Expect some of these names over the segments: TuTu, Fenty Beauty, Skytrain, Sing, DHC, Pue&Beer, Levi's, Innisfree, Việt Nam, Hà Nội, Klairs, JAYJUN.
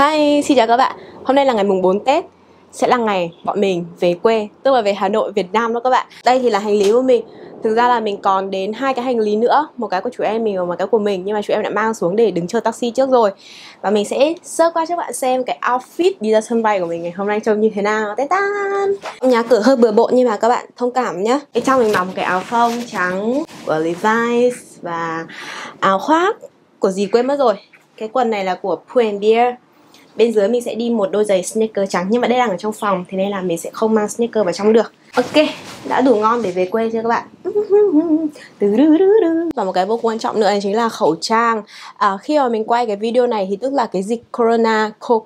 Hi, xin chào các bạn. Hôm nay là ngày mùng 4 Tết, sẽ là ngày bọn mình về quê, tức là về Hà Nội, Việt Nam đó các bạn. Đây thì là hành lý của mình. Thực ra là mình còn đến 2 cái hành lý nữa, một cái của chú em mình và một cái của mình, nhưng mà chú em đã mang xuống để đứng chờ taxi trước rồi. Và mình sẽ sơ qua cho các bạn xem cái outfit đi ra sân bay của mình ngày hôm nay trông như thế nào. Tết tan. Nhà cửa hơi bừa bộn nhưng mà các bạn thông cảm nhá. Bên trong mình mặc một cái áo phông trắng của Levi's và áo khoác của gì quên mất rồi. Cái quần này là của Pue&Beer. Bên dưới mình sẽ đi một đôi giày sneaker trắng, nhưng mà đây đang ở trong phòng, thế nên là mình sẽ không mang sneaker vào trong được. Ok, đã đủ ngon để về quê chưa các bạn? Và một cái vô quan trọng nữa là chính là khẩu trang. Khi mà mình quay cái video này thì tức là cái dịch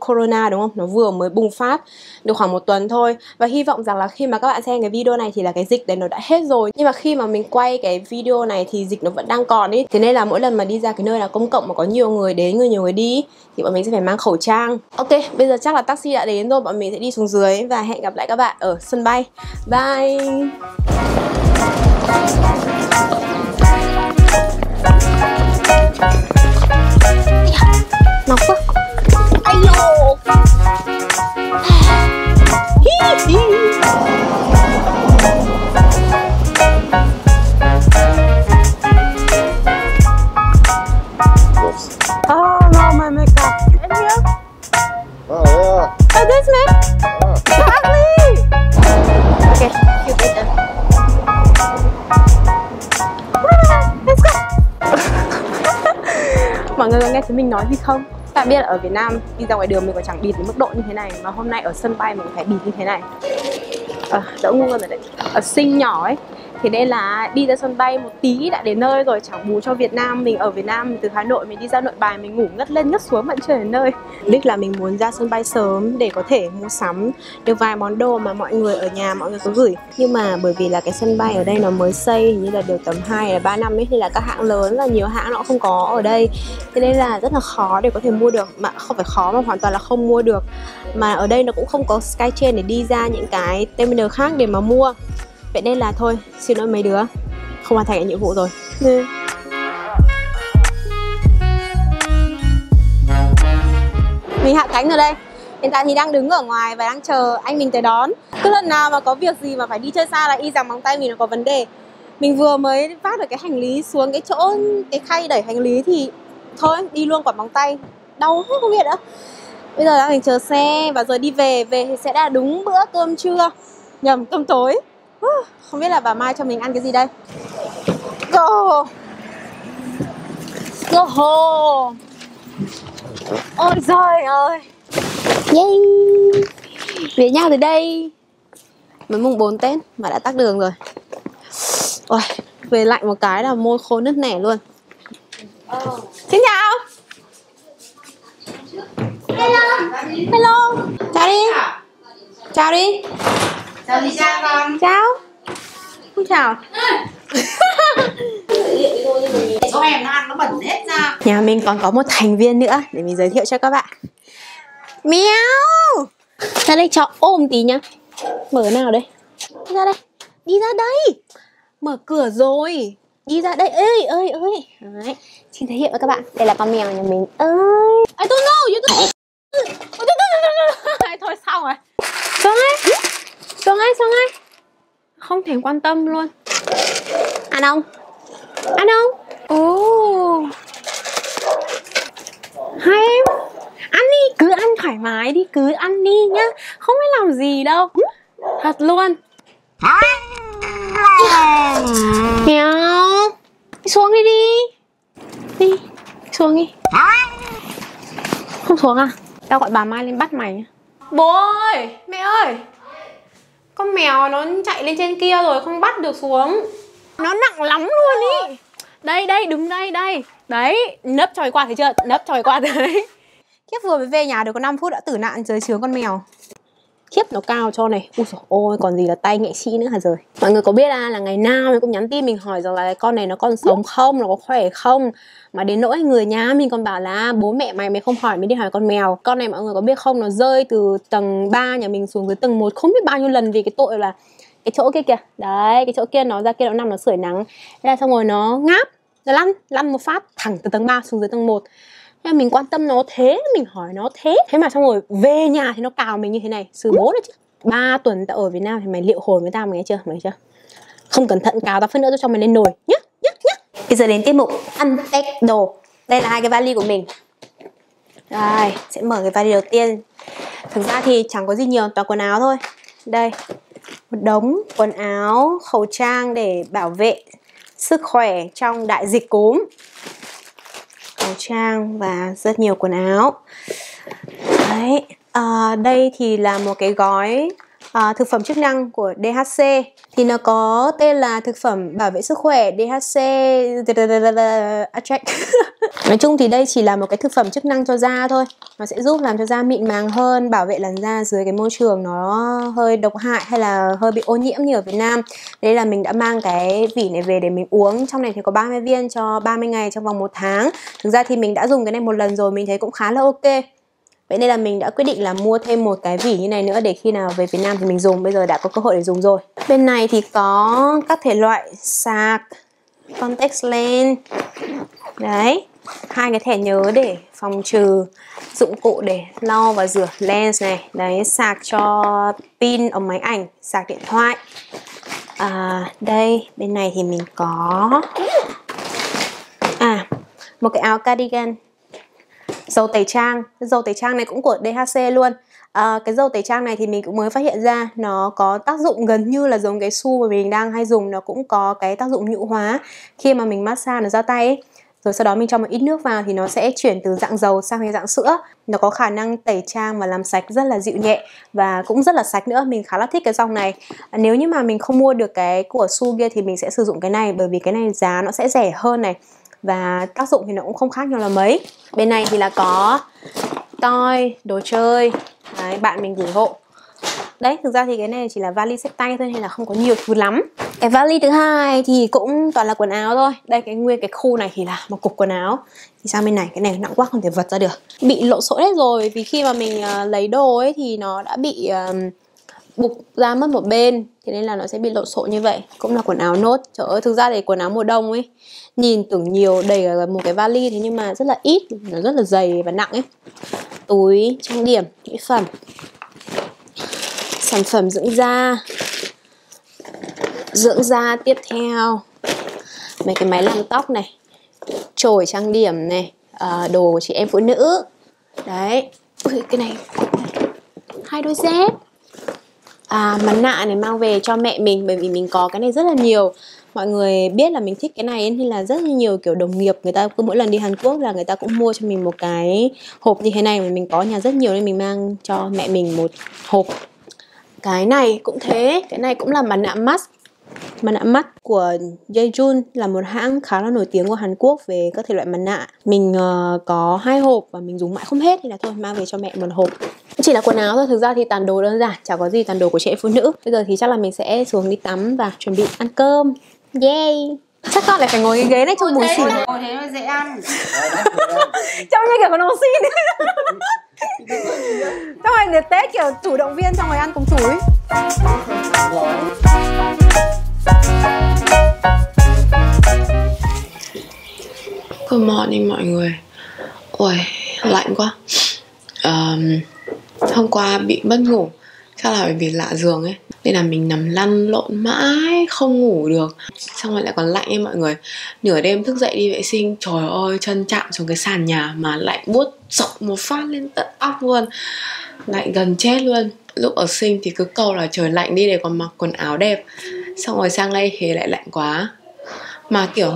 corona đúng không? Nó vừa mới bùng phát được khoảng 1 tuần thôi. Và hy vọng rằng là khi mà các bạn xem cái video này thì là cái dịch đấy nó đã hết rồi. Nhưng mà khi mà mình quay cái video này thì dịch nó vẫn đang còn ý. Thế nên là mỗi lần mà đi ra cái nơi là công cộng mà có nhiều người đến, nhiều người đi thì bọn mình sẽ phải mang khẩu trang. Ok, bây giờ chắc là taxi đã đến rồi, bọn mình sẽ đi xuống dưới và hẹn gặp lại các bạn ở sân bay. Bye! Nóng quá. Ai dồ. Oh no, my makeup. And here? Oh yeah. Oh this man. Okay, you get them. Mọi người có nghe thấy mình nói gì không? Các bạn biết là ở Việt Nam đi ra ngoài đường mình còn chẳng bịt đến mức độ như thế này, mà hôm nay ở sân bay mình phải bịt như thế này. Đỡ ngu rồi đấy. Ở Sing nhỏ ấy, thế nên là đi ra sân bay một tí đã đến nơi rồi, chẳng bù cho Việt Nam. Mình ở Việt Nam, mình từ Hà Nội mình đi ra Nội Bài mình ngủ ngất lên ngất xuống vẫn chưa đến nơi. Đích là mình muốn ra sân bay sớm để có thể mua sắm được vài món đồ mà mọi người ở nhà mọi người có gửi. Nhưng mà bởi vì là cái sân bay ở đây nó mới xây như là được tầm 2 là 3 năm ấy, thì là các hãng lớn và nhiều hãng nó không có ở đây. Thế nên là rất là khó để có thể mua được, mà không phải khó mà hoàn toàn là không mua được. Mà ở đây nó cũng không có Skytrain để đi ra những cái terminal khác để mà mua. Vậy nên là thôi, xin lỗi mấy đứa, không hoàn thành cái nhiệm vụ rồi. Mình hạ cánh rồi đây. Hiện tại thì đang đứng ở ngoài và đang chờ anh mình tới đón. Cứ lần nào mà có việc gì mà phải đi chơi xa là y rằng móng tay mình nó có vấn đề. Mình vừa mới vác được cái hành lý xuống cái chỗ, cái khay đẩy hành lý thì thôi, đi luôn quả móng tay. Đau hết không biết nữa. Bây giờ đang chờ xe và rồi đi về. Về thì sẽ là đúng bữa cơm trưa, nhầm cơm tối. Không biết là bà Mai cho mình ăn cái gì đây. Go. Go hồ. Ôi giời ơi. Yay. Về nhà từ đây. Mới mùng 4 Tết mà đã tắc đường rồi. Ôi, về lạnh một cái là môi khô nứt nẻ luôn. Xin chào. Hello. Hello. Chào đi. Chào đi. Chào chị, chào con. Chào. Không chào. Số em nó ăn nó bẩn hết ra. Nhà mình còn có một thành viên nữa để mình giới thiệu cho các bạn. Mèo. Ra đây cho ôm tí nhá. Mở nào đây. Đi ra đây. Đi ra đây. Mở cửa rồi. Đi ra đây. Ơi ơi ơi. Đấy. Xin giới thiệu với các bạn. Đây là con mèo nhà mình. Ơi. I don't know. You don't. Thôi xong rồi. Xong rồi. Xong ấy. Không thể quan tâm luôn. Ăn không? Ăn không? Ồ. Hai em. Ăn đi, cứ ăn thoải mái đi, cứ ăn đi nhá. Không phải làm gì đâu. Thật luôn. Mèo. Xuống đi đi. Đi, xuống đi. Không xuống à? Tao gọi bà Mai lên bắt mày nhá. Bố ơi, mẹ ơi. Con mèo nó chạy lên trên kia rồi, không bắt được xuống. Nó nặng lắm luôn ý. Đây, đây, đứng đây, đây. Đấy, nấp tròi qua thấy chưa? Nấp tròi qua đấy. Khiếp vừa mới về nhà được có 5 phút đã tử nạn dưới trướng con mèo. Khiếp nó cao cho này. Úi dồi ôi, còn gì là tay nghệ sĩ nữa hả rồi. Mọi người có biết là ngày nào mình cũng nhắn tin mình hỏi rằng là con này nó còn sống không, nó có khỏe không. Mà đến nỗi người nhà mình còn bảo là bố mẹ mày không hỏi, mình đi hỏi con mèo. Con này mọi người có biết không, nó rơi từ tầng 3 nhà mình xuống dưới tầng 1 không biết bao nhiêu lần vì cái tội là cái chỗ kia kìa. Đấy, cái chỗ kia nó ra kia nó nằm nó sưởi nắng. Thế là xong rồi nó ngáp, nó lăn một phát thẳng từ tầng 3 xuống dưới tầng 1. nên mình quan tâm nó thế, mình hỏi nó thế. Thế mà xong rồi về nhà thì nó cào mình như thế này, xử bố đấy chứ. 3 tuần tao ở Việt Nam thì mày liệu hồn với tao, mày nghe chưa, mày nghe chưa? Không cẩn thận cào tao phân nữa tao cho mày lên nồi nhá, nhá, nhá. Bây giờ đến tiết mục unpack đồ. Đây là hai cái vali của mình. Đây, sẽ mở cái vali đầu tiên. Thực ra thì chẳng có gì nhiều, toàn quần áo thôi. Đây, một đống quần áo, khẩu trang để bảo vệ sức khỏe trong đại dịch cúm. Khẩu trang và rất nhiều quần áo. Đấy, đây thì là một cái gói thực phẩm chức năng của DHC. Thì nó có tên là thực phẩm bảo vệ sức khỏe DHC. Nói chung thì đây chỉ là một cái thực phẩm chức năng cho da thôi. Nó sẽ giúp làm cho da mịn màng hơn, bảo vệ làn da dưới cái môi trường nó hơi độc hại hay là hơi bị ô nhiễm như ở Việt Nam. Đây là mình đã mang cái vỉ này về để mình uống. Trong này thì có 30 viên cho 30 ngày trong vòng 1 tháng. Thực ra thì mình đã dùng cái này một lần rồi, mình thấy cũng khá là ok. Vậy nên là mình đã quyết định là mua thêm một cái vỉ như này nữa để khi nào về Việt Nam thì mình dùng. Bây giờ đã có cơ hội để dùng rồi. Bên này thì có các thể loại sạc, contact lens. Đấy, hai cái thẻ nhớ để phòng trừ, dụng cụ để lau và rửa lens này. Đấy, sạc cho pin ống máy ảnh, sạc điện thoại. Đây, bên này thì mình có một cái áo cardigan. Dầu tẩy trang, này cũng của DHC luôn. Cái dầu tẩy trang này thì mình cũng mới phát hiện ra nó có tác dụng gần như là giống cái su mà mình đang hay dùng. Nó cũng có cái tác dụng nhũ hóa, khi mà mình massage nó ra tay ấy, rồi sau đó mình cho một ít nước vào thì nó sẽ chuyển từ dạng dầu sang cái dạng sữa. Nó có khả năng tẩy trang và làm sạch rất là dịu nhẹ và cũng rất là sạch nữa. Mình khá là thích cái dòng này. Nếu như mà mình không mua được cái của su kia thì mình sẽ sử dụng cái này, bởi vì cái này giá nó sẽ rẻ hơn này và tác dụng thì nó cũng không khác nhau là mấy. Bên này thì là có toy, đồ chơi. Đấy, bạn mình gửi hộ. Đấy, thực ra thì cái này chỉ là vali xách tay thôi nên là không có nhiều thứ lắm. Cái vali thứ hai thì cũng toàn là quần áo thôi. Đây, cái nguyên cái khu này thì là một cục quần áo. Thì sang bên này, cái này nặng quá không thể vật ra được, bị lộn xộn hết rồi. Vì khi mà mình lấy đồ ấy thì nó đã bị bục ra mất một bên, thế nên là nó sẽ bị lộn xộn như vậy. Cũng là quần áo nốt. Trời ơi, thực ra thì quần áo mùa đông ấy, nhìn tưởng nhiều, đầy một cái vali thế nhưng mà rất là ít, nó rất là dày và nặng ấy. Túi trang điểm, mỹ phẩm, sản phẩm dưỡng da. Tiếp theo mấy cái máy làm tóc này, chổi trang điểm này, đồ của chị em phụ nữ. Đấy, cái này, hai đôi dép. Mặt nạ này mang về cho mẹ mình, bởi vì mình có cái này rất là nhiều. Mọi người biết là mình thích cái này nên là rất nhiều kiểu đồng nghiệp, người ta cứ mỗi lần đi Hàn Quốc là người ta cũng mua cho mình một cái hộp như thế này. Mình có nhà rất nhiều nên mình mang cho mẹ mình một hộp. Cái này cũng thế, cái này cũng là mặt nạ mắt. Mặt nạ mắt của JAYJUN là một hãng khá là nổi tiếng của Hàn Quốc về các thể loại mặt nạ. Mình có 2 hộp và mình dùng mãi không hết nên là thôi mang về cho mẹ một hộp. Chỉ là quần áo thôi, thực ra thì tàn đồ đơn giản, chả có gì, tàn đồ của chị em phụ nữ. Bây giờ thì chắc là mình sẽ xuống đi tắm và chuẩn bị ăn cơm. Yay! Chắc con lại phải ngồi cái ghế này trong buổi xỉn. Ngồi thế nó dễ ăn. Trông như kiểu con học sinh. Xong rồi đến Tết kiểu chủ động viên xong rồi ăn cùng chủ ấy. Good morning mọi người. Ôi, lạnh quá. Hôm qua bị mất ngủ, chắc là bởi vì lạ giường ấy nên là mình nằm lăn lộn mãi không ngủ được. Xong rồi lại còn lạnh ấy mọi người. Nửa đêm thức dậy đi vệ sinh, trời ơi chân chạm xuống cái sàn nhà mà lạnh buốt dọc một phát lên tận óc luôn, lạnh gần chết luôn. Lúc ở Sing thì cứ cầu là trời lạnh đi để còn mặc quần áo đẹp, xong rồi sang đây thì lại lạnh quá. Mà kiểu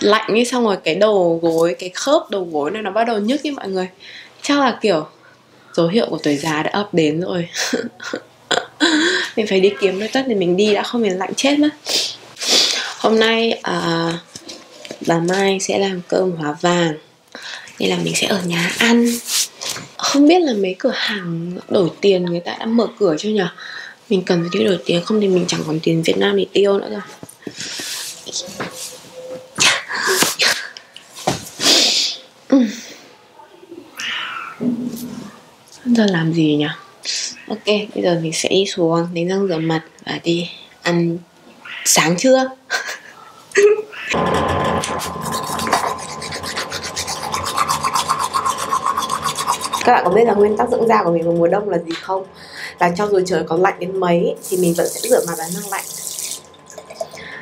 lạnh ấy xong rồi cái đầu gối, cái khớp đầu gối này nó bắt đầu nhức ấy mọi người. Chắc là kiểu dấu hiệu của tuổi già đã ập đến rồi. Mình phải đi kiếm nơi tất thì mình đi đã, không thì lạnh chết mất. Hôm nay bà Mai sẽ làm cơm hóa vàng nên là mình sẽ ở nhà ăn. Không biết là mấy cửa hàng đổi tiền người ta đã mở cửa chưa nhỉ? Mình cần phải đi đổi tiền, không thì mình chẳng còn tiền Việt Nam để tiêu nữa rồi. Giờ làm gì nhỉ? Ok, bây giờ mình sẽ đi xuống đánh răng rửa mặt và đi ăn sáng trưa. Các bạn có biết là nguyên tắc dưỡng da của mình vào mùa đông là gì không? Là cho dù trời có lạnh đến mấy thì mình vẫn sẽ rửa mặt bằng nước lạnh.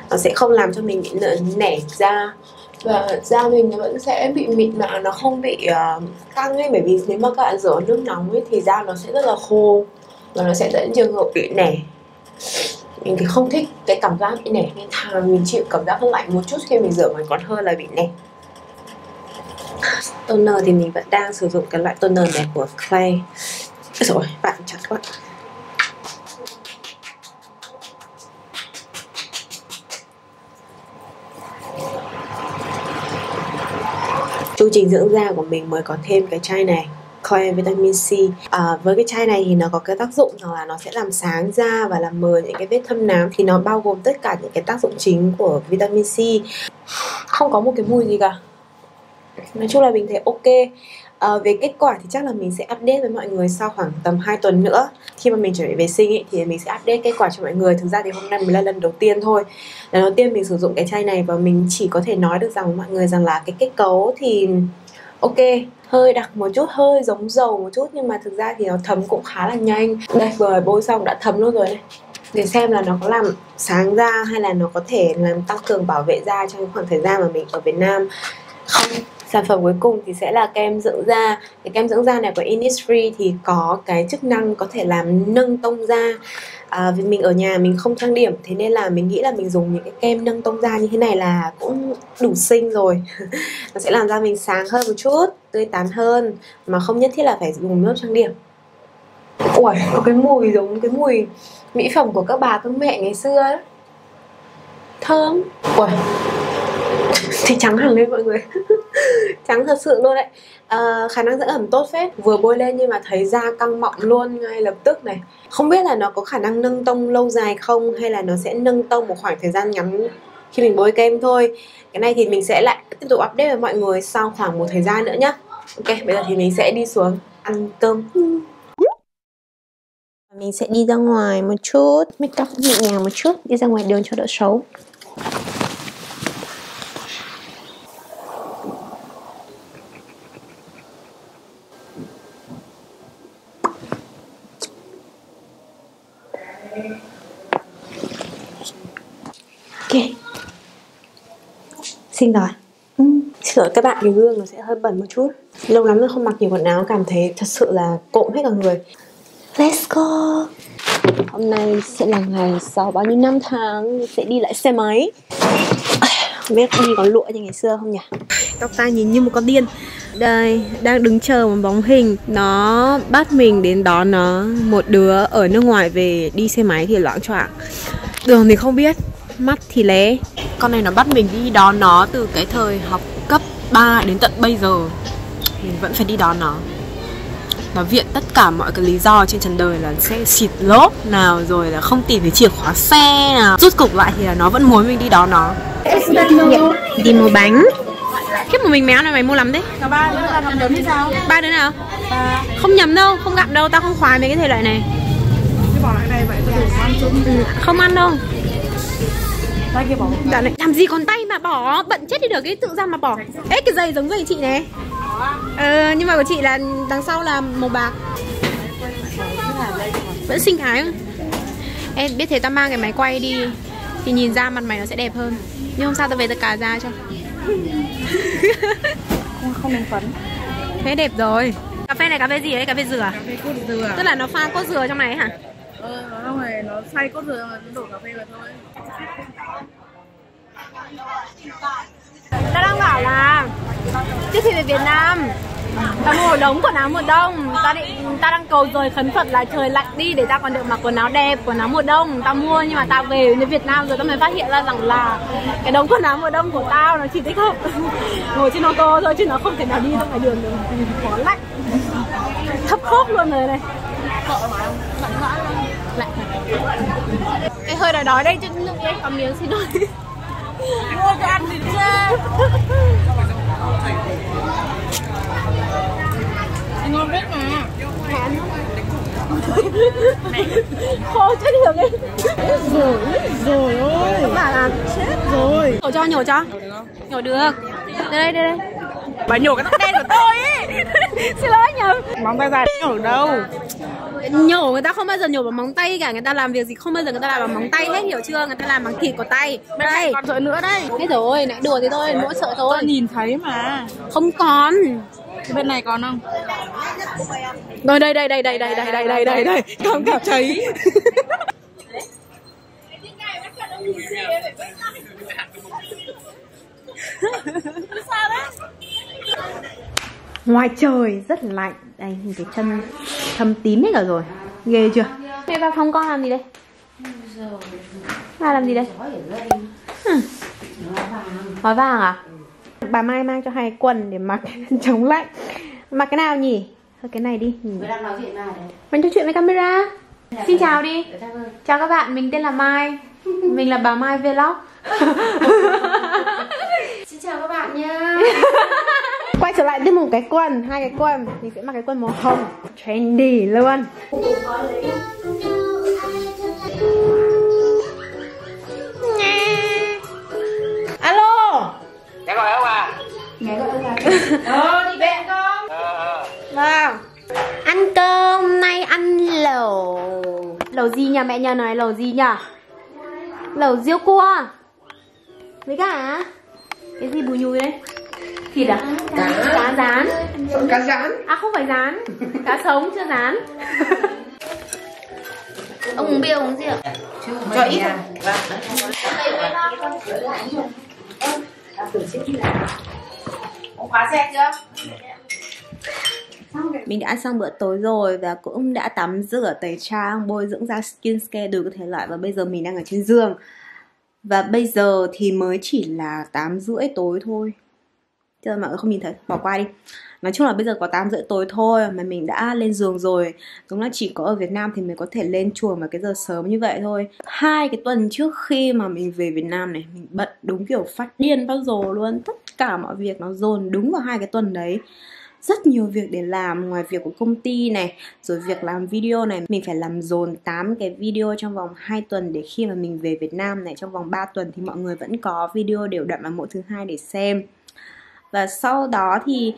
Nó sẽ không làm cho mình bị nẻ da, và da mình nó vẫn sẽ bị mịn màng, nó không bị căng ấy. Bởi vì nếu mà các bạn rửa nước nóng ấy thì da nó sẽ rất là khô và nó sẽ dẫn trường hợp bị nẻ. Mình thì không thích cái cảm giác bị nẻ, nên thà mình chịu cảm giác lạnh một chút khi mình rửa mặt còn hơn là bị nẻ. Toner thì mình vẫn đang sử dụng cái loại toner này của Klairs. Rồi, bạn chặt quá. Chu trình dưỡng da của mình mới có thêm cái chai này, Klairs Vitamin C. Với cái chai này thì nó có cái tác dụng là nó sẽ làm sáng da và làm mờ những cái vết thâm nám. Thì nó bao gồm tất cả những cái tác dụng chính của Vitamin C. Không có một cái mùi gì cả. Nói chung là mình thấy ok. Về kết quả thì chắc là mình sẽ update với mọi người sau khoảng tầm 2 tuần nữa. Khi mà mình chuẩn bị vệ sinh ý, thì mình sẽ update kết quả cho mọi người. Thực ra thì hôm nay mới là lần đầu tiên thôi. Lần đầu tiên mình sử dụng cái chai này và mình chỉ có thể nói được rằng với mọi người rằng là cái kết cấu thì ok, hơi đặc một chút, hơi giống dầu một chút, nhưng mà thực ra thì nó thấm cũng khá là nhanh. Đây, vừa bôi xong đã thấm luôn rồi này. Để xem là nó có làm sáng da hay là nó có thể làm tăng cường bảo vệ da trong khoảng thời gian mà mình ở Việt Nam không. Sản phẩm cuối cùng thì sẽ là kem dưỡng da. Cái kem dưỡng da này của Innisfree thì có cái chức năng có thể làm nâng tông da. Vì mình ở nhà mình không trang điểm, thế nên là mình nghĩ là mình dùng những cái kem nâng tông da như thế này là cũng đủ xinh rồi. Nó sẽ làm da mình sáng hơn một chút, tươi tắn hơn, mà không nhất thiết là phải dùng lớp trang điểm. Ủa, có cái mùi giống cái mùi mỹ phẩm của các bà các mẹ ngày xưa ấy. Thơm. Ủa, thì trắng hẳn lên mọi người. Trắng thật sự luôn đấy. Khả năng dưỡng ẩm tốt phết. Vừa bôi lên nhưng mà thấy da căng mọng luôn ngay lập tức này. Không biết là nó có khả năng nâng tông lâu dài không, hay là nó sẽ nâng tông một khoảng thời gian ngắn khi mình bôi kem thôi. Cái này thì mình sẽ lại tiếp tục update với mọi người sau khoảng một thời gian nữa nhá. Ok, bây giờ thì mình sẽ đi xuống ăn cơm. Mình sẽ đi ra ngoài một chút, make up nhẹ nhàng một chút, đi ra ngoài đường cho đỡ xấu. Ok, xinh rồi. Xin lỗi các bạn, cái gương nó sẽ hơi bẩn một chút. Lâu lắm rồi không mặc nhiều quần áo, cảm thấy thật sự là cộm hết cả người. Let's go. Hôm nay sẽ là ngày sau bao nhiêu năm tháng sẽ đi lại xe máy. Không biết đi có lụa như ngày xưa không nhỉ. Tóc tai nhìn như một con điên. Đây, đang đứng chờ một bóng hình. Nó bắt mình đến đón nó. Một đứa ở nước ngoài về, đi xe máy thì loạng choạng, đường thì không biết, mắt thì lé. Con này nó bắt mình đi đón nó từ cái thời học cấp 3 đến tận bây giờ. Mình vẫn phải đi đón nó. Nó viện tất cả mọi cái lý do trên trần đời là xe xịt lốp nào, rồi là không tìm thấy chìa khóa xe nào. Rút cục lại thì là nó vẫn muốn mình đi đón nó. Đi mua bánh. Khiếp một mình méo này mày mua lắm đấy. Cả ba đứa là làm đớn hay sao? Ba đứa nào? Ba. Không nhầm đâu, không gặm đâu, tao không khoái mấy cái thể loại này. Cái bỏ lại này vậy có thể ăn chung. Không ăn đâu. Tay kia bỏ. Dạ này. Làm gì còn tay mà bỏ, bận chết đi được cái tự ra mà bỏ. Ê cái giày giống giày chị này. Nhưng mà của chị là đằng sau là màu bạc. Vẫn xinh ái không? Em biết thế tao mang cái máy quay đi thì nhìn ra mặt mày nó sẽ đẹp hơn. Nhưng hôm sau tao về tao cà ra cho. Không đánh phấn. Thế đẹp rồi. Cà phê này cà phê gì đấy? Cà phê dừa. Cà phê cốt dừa. Tức là nó pha cốt dừa trong này hả? Nó xay cốt dừa rồi nó đổ cà phê vào thôi. Tao đang bảo là trước khi về Việt Nam tao mua đống quần áo mùa đông. Tao đang cầu rồi khấn Phật là trời lạnh đi để tao còn được mặc quần áo đẹp, quần áo mùa đông. Tao mua nhưng mà tao về đến Việt Nam rồi tao mới phát hiện ra rằng là cái đống quần áo mùa đông của tao nó chỉ thích hợp ngồi trên ô tô thôi, chứ nó không thể nào đi ra ngoài đường được. Có lạnh thấp khớp luôn rồi này. Lạnh. Cái hơi đói đói đây chứ lúc đây có miếng xin lỗi. Mua cho ăn thì chưa. Ngon biết mà. Khô chết được ấy. Rồi ơi. Bà là chết rồi. Nhổ cho, nhổ cho. Nhổ được. Đây đây đây. Bà nhổ cái tóc đen của tôi ấy. Xin lỗi Nhung. Móng tay dài nhổ đâu. Nhổ người ta không bao giờ nhổ bằng móng tay cả. Người ta làm việc gì không bao giờ người ta làm bằng móng tay hết, hiểu chưa? Người ta làm bằng thịt của tay. Đây còn sợi nữa đây. Thế rồi, nãy đùa thì thôi, mỗi sợi thôi. Tôi nhìn thấy mà. Không còn. Bên này còn không? Rồi đây đây đây đây đây đây đây đây đây đây. Không kịp cháy. Ngoài trời rất lạnh. Đây nhìn cái chân thâm tím hết cả rồi. Ghê chưa? Mẹ vào phòng con làm gì đây? Bà làm gì đây? Gói vàng à? Bà Mai mang cho hai quần để mặc chống lạnh. Mặc cái nào nhỉ? Thôi cái này đi. Mình nói chuyện với camera. Xin chào đi. Chào các bạn, mình tên là Mai. Mình là bà Mai Vlog. Xin chào các bạn nha. Quay trở lại tiếp một cái quần, hai cái quần. Mình sẽ mặc cái quần màu hồng, trendy luôn. Alo. Nghe gọi không à? Nghe gọi không à? Đi bẹ không? Vâng. Ăn cơm nay ăn lẩu. Lẩu gì nhỉ mẹ nhờ nói lẩu gì nhỉ? Lẩu riêu cua. Với cả cái gì bùi nhùi đấy? Thịt à? Cá rán. Cá rán? À không phải rán. Cá sống chưa rán. Ông uống bia uống gì ạ? Cho ít à? Ông khóa xe chưa? Mình đã ăn xong bữa tối rồi và cũng đã tắm rửa tẩy trang, bôi dưỡng da, skincare đủ các thể loại. Và bây giờ mình đang ở trên giường. Và bây giờ thì mới chỉ là 8 rưỡi tối thôi. Chứ mọi người không nhìn thấy, bỏ qua đi. Nói chung là bây giờ có 8 rưỡi tối thôi mà mình đã lên giường rồi. Đúng là chỉ có ở Việt Nam thì mới có thể lên chuồng vào cái giờ sớm như vậy thôi. 2 cái tuần trước khi mà mình về Việt Nam này, mình bận đúng kiểu phát điên phát rồ luôn. Tất cả mọi việc nó dồn đúng vào 2 cái tuần đấy. Rất nhiều việc để làm, ngoài việc của công ty này, rồi việc làm video này. Mình phải làm dồn 8 cái video trong vòng 2 tuần để khi mà mình về Việt Nam này, trong vòng 3 tuần thì mọi người vẫn có video đều đặn vào mỗi thứ hai để xem. Và sau đó thì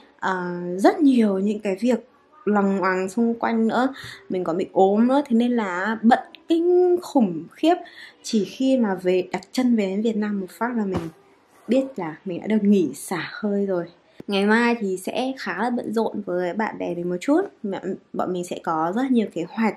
rất nhiều những cái việc lằng ngoằng xung quanh nữa. Mình có bị ốm nữa, thế nên là bận kinh khủng khiếp. Chỉ khi mà về đặt chân về đến Việt Nam một phát là mình biết là mình đã được nghỉ xả hơi rồi. Ngày mai thì sẽ khá là bận rộn với bạn bè mình một chút. Bọn mình sẽ có rất nhiều kế hoạch.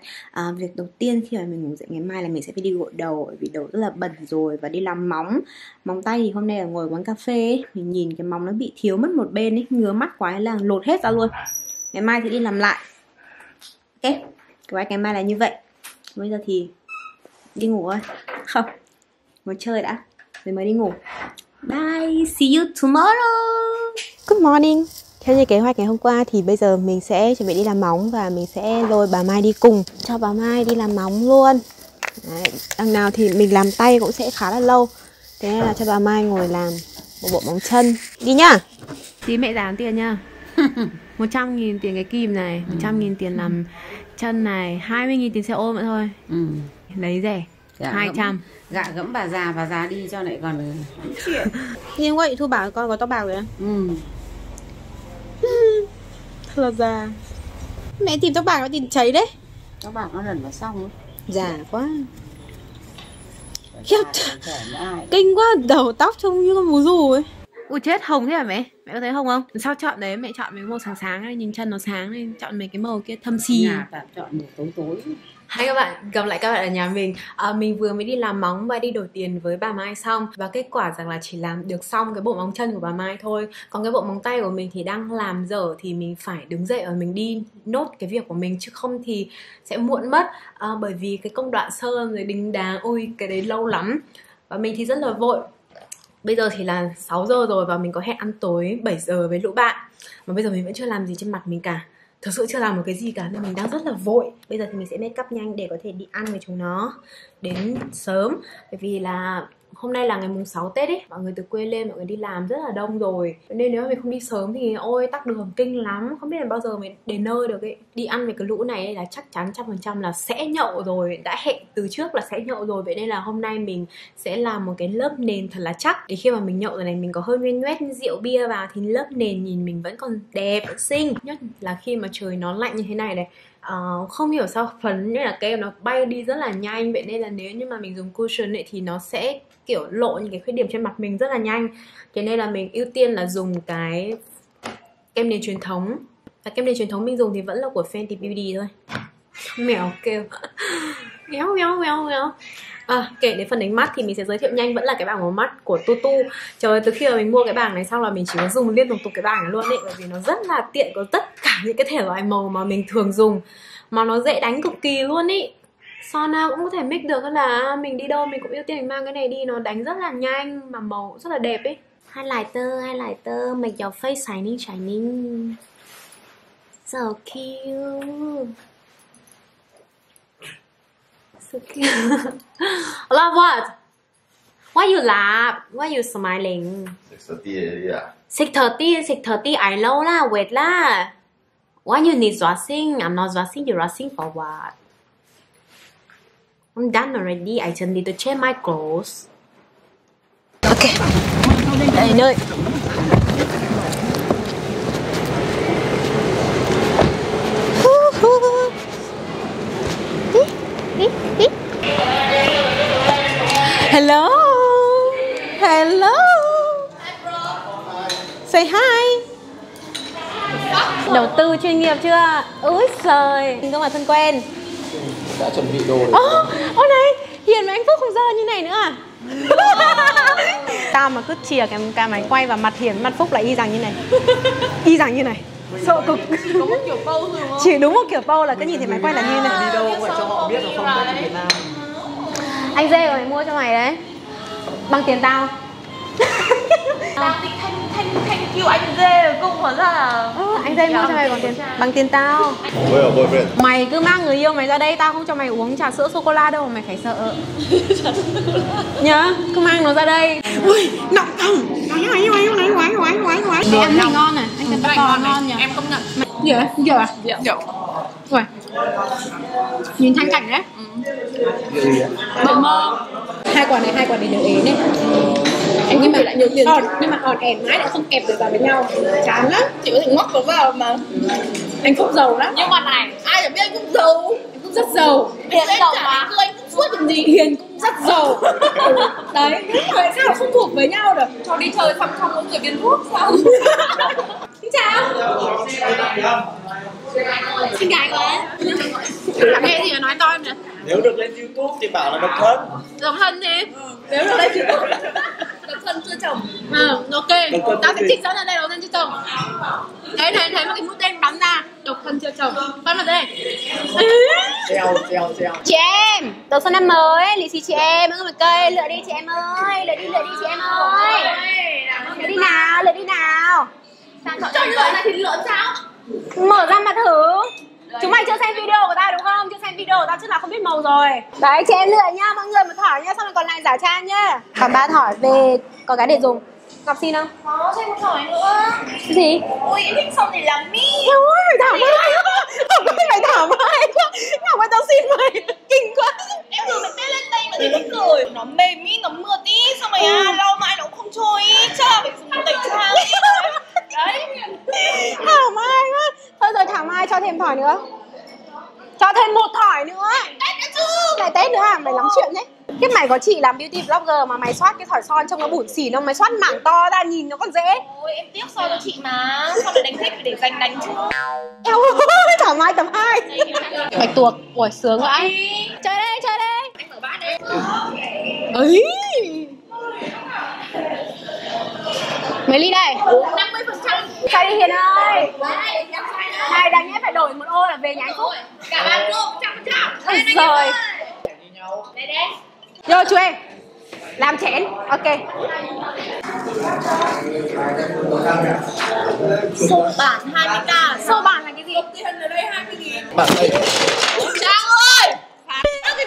Việc đầu tiên khi mà mình ngủ dậy ngày mai là mình sẽ phải đi gội đầu. Bởi vì đầu rất là bẩn rồi. Và đi làm móng. Móng tay thì hôm nay là ngồi quán cà phê ấy. Mình nhìn cái móng nó bị thiếu mất một bên ấy. Ngứa mắt quá là lột hết ra luôn. Ngày mai thì đi làm lại. Ok, kế hoạch ngày mai là như vậy. Bây giờ thì đi ngủ thôi. Không, ngồi chơi đã rồi mới đi ngủ. Bye, see you tomorrow. Good morning. Theo như kế hoạch ngày hôm qua thì bây giờ mình sẽ chuẩn bị đi làm móng và mình sẽ lôi bà Mai đi cùng. Cho bà Mai đi làm móng luôn. Đấy, đằng nào thì mình làm tay cũng sẽ khá là lâu. Thế nên là cho bà Mai ngồi làm một bộ móng chân. Đi nhá. Tí mẹ giảm tiền nhá. 100.000 tiền cái kìm này, 100.000 tiền làm chân này, 20.000 tiền xe ôm nữa thôi. Lấy rẻ. Dạ, 200. Gạ gẫm bà già đi cho lại còn nhưng vậy Thu bảo con có tóc bạc rồi à? Thật là già. Mẹ tìm tóc bạc nó tìm cháy đấy. Tóc bạc nó lần vào xong ấy. Già quá. Khiếp. Kinh quá, đầu tóc trông như con mù dù ấy. Ui chết, hồng thế hả mẹ? Mẹ có thấy hồng không? Sao chọn đấy, mẹ chọn mấy màu sáng sáng này, nhìn chân nó sáng này, chọn mấy cái màu kia thâm xì. Nhà bạn chọn màu tối tối. Hi các bạn, gặp lại các bạn ở nhà mình. Mình vừa mới đi làm móng và đi đổi tiền với bà Mai xong. Và kết quả rằng là chỉ làm được xong cái bộ móng chân của bà Mai thôi. Còn cái bộ móng tay của mình thì đang làm dở. Thì mình phải đứng dậy và mình đi nốt cái việc của mình. Chứ không thì sẽ muộn mất. Bởi vì cái công đoạn sơn rồi đính đá, ui cái đấy lâu lắm. Và mình thì rất là vội. Bây giờ thì là 6 giờ rồi và mình có hẹn ăn tối 7 giờ với lũ bạn. Mà bây giờ mình vẫn chưa làm gì trên mặt mình cả. Thật sự chưa làm một cái gì cả nên mình đang rất là vội. Bây giờ thì mình sẽ make up nhanh để có thể đi ăn với chúng nó đến sớm. Bởi vì là Hôm nay là ngày mùng 6 Tết ấy, mọi người từ quê lên, mọi người đi làm rất là đông rồi. Nên nếu mà mình không đi sớm thì ôi tắc đường kinh lắm, không biết là bao giờ mình đến nơi được ấy. Đi ăn với cái lũ này là chắc chắn 100% là sẽ nhậu rồi, đã hẹn từ trước là sẽ nhậu rồi. Vậy nên là hôm nay mình sẽ làm một cái lớp nền thật là chắc, để khi mà mình nhậu rồi này, mình có hơi nguyên nhoét rượu bia vào thì lớp nền nhìn mình vẫn còn đẹp, vẫn xinh. Nhất là khi mà trời nó lạnh như thế này này, không hiểu sao phấn như là kem nó bay đi rất là nhanh. Vậy nên là nếu như mà mình dùng cushion ấy thì nó sẽ kiểu lộ những cái khuyết điểm trên mặt mình rất là nhanh. Thế nên là mình ưu tiên là dùng cái kem nền truyền thống. Và kem nền truyền thống mình dùng thì vẫn là của Fenty Beauty thôi. Mèo kêu méo méo méo méo. Kể đến phần đánh mắt thì mình sẽ giới thiệu nhanh vẫn là cái bảng màu mắt của TuTu. Trời ơi, từ khi mà mình mua cái bảng này xong là mình chỉ có dùng liên tục cái bảng này luôn ấy, bởi vì nó rất là tiện, có tất cả những cái thể loại màu mà mình thường dùng, mà nó dễ đánh cực kỳ luôn ý. Son nào cũng có thể mix được, là mình đi đâu mình cũng ưu tiên mình mang cái này đi, nó đánh rất là nhanh mà màu cũng rất là đẹp ấy. Highlighter make your face shining. So cute. Love what? Why you laugh? Why you smiling? 6:30 yeah. 6:30. I know lah. Wait lah. Why you need dressing? I'm not dressing. You dressing for what? I'm done already. I just need to change my clothes. Okay. Đây nơi. Hello. Hello. Hi bro. Say hi. Đầu tư chuyên nghiệp chưa? Úi giời, nhưng mà thân quen. Đã chuẩn bị đồ rồi. Ô này, Hiền và anh Phúc không dơ như này nữa à? Tao mà cứ chìa cái máy quay vào mặt Hiền, mặt Phúc là y rằng như này. Y rằng như này. Sợ cực. Chỉ đúng một kiểu pose thôi không? Chỉ đúng một kiểu pose là cứ nhìn thấy máy quay là như này. Đi đâu mà cho họ biết là phong cách Việt Nam. Anh dê rồi mua cho mày đấy, bằng tiền tao. Tao định thanh kêu anh dê rồi cũng hóa ra là anh dê mua cho mày bằng tiền tao. Mày cứ mang người yêu mày ra đây, tao không cho mày uống trà sữa sô cô la đâu mà mày phải sợ. Nhớ, cứ mang nó ra đây. Ui, nặng thằng. Ngoái. Em này ngon này, anh cái bò ngon nhỉ. Em công nhận. Dở. Ui. Nhìn thanh cảnh đấy. Bơ mơ. Hai quả này đều ế này. Anh nhưng mà lại nhiều tiền thật, nhưng mà còn ẻn mãi lại không kẹp được vào với nhau, chán lắm. Chị có thể ngóc nó vào mà. Anh Phúc giàu lắm. Nhưng mà này, ai chẳng biết anh cũng giàu. Anh cũng rất giàu. Hiền giàu mà. Anh cũng suốt làm gì. Hiền cũng rất giàu. Đấy, tại sao không thuộc với nhau được? Cho đi chơi xong không có người Việt Quốc sao? Xin chào. Xin gái quá. Nghe gì mà nói to em nhỉ? Nếu được lên YouTube thì bảo là độc thân. Độc thân đi. Nếu được lên YouTube độc thân chưa chồng. Ok, tao sẽ trích dẫn ra đây độc thân chưa chồng. Đấy, thấy một cái mũi tên bắn ra. Độc thân chưa chồng. Bắn vào đây. Treo. Chị em, đầu xuân năm mới, lì xì chị em, mọi người cây, lựa đi chị em ơi, lựa đi chị em ơi. Lựa đi nào. Cho lựa này thì lựa sao? Mở ra mà thử. Chúng mày chưa xem video của tao đúng không? Chưa xem video của tao chứ là không biết màu rồi. Đấy, chị em lựa nha, mọi người một thỏi nha, xong rồi còn lại giả trang nhá. Còn 3 thỏi về có cái để dùng. Ngọc xin không? Có, thêm một thỏi nữa. Cái gì? Ui, em thích xong thì làm mi. Ôi, mày thảo mai quá. Ngọc ơi, tao xin mày. Kinh quá. Em vừa mới tê lên đây mà thấy thích rồi. Nó mềm ý, nó mượt ý. Xong rồi lau mãi nó cũng không trôi ý. Chắc là phải dùng tẩy trang ý. Đấy. Thảo mai quá. Thôi rồi Thảo mai cho thêm thỏi nữa. Cho thêm một thỏi nữa. Tết nữa chứ. Ngày Tết nữa à? Mày lắm chuyện đấy. Thế mày có chị làm beauty vlogger mà mày xoát cái thỏi son trông nó bủn xỉn không? Mày xoát mảng to ra nhìn nó còn dễ. Ôi em tiếc son cho chị mà. Xong lại đánh thích để dành đánh chứ. Eo ơi, Thảo mai tầm 2. Bạch tuộc, ôi sướng quá anh. Chơi đây. Anh mở bát đây. Ấy. Mấy ly đây? 50%. Sao đi Hiền ơi. Này đáng nhẽ phải đổi một ô là về nhà anh Phúc. Cả 3 ô 100%. Ôi giời. Đây. Vô chú em. Làm chén. Ok. Sổ bản 20k. Sổ bản là cái gì? Tiền ở đây 20.000. Bạn đây. Trang ơi. Phạt. Cái